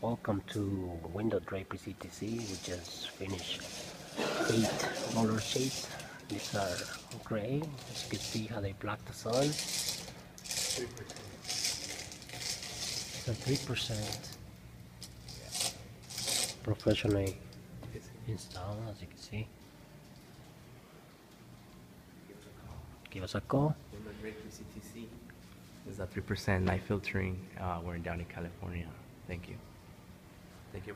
Welcome to Window Drapery CTC. We just finished 8 roller shades. These are gray. As you can see how they block the sun. 3% professionally installed, as you can see. Give us a call. Window Drapery CTC. This is a 3% light filtering. We're in down in California. Thank you.